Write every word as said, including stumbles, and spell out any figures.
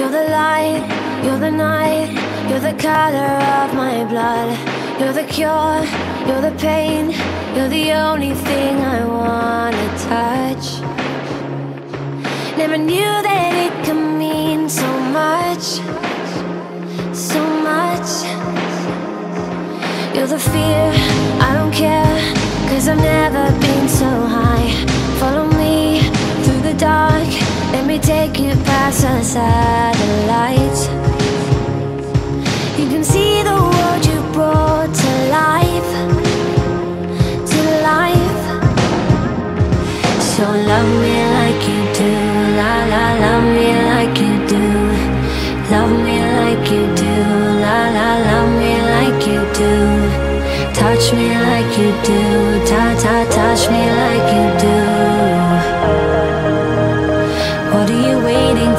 You're the light, you're the night, you're the color of my blood. You're the cure, you're the pain, you're the only thing I wanna touch. Never knew that it could mean so much, so much. You're the fear, I don't care, 'cause I've never been so high. Follow me through the dark, let me take you past our satellites. You can see the world you brought to life, to life. So love me like you do, la la, love me like you do. Love me like you do, la la, love me like you do. Touch me like you do, ta ta, touch me like you do. What are you waiting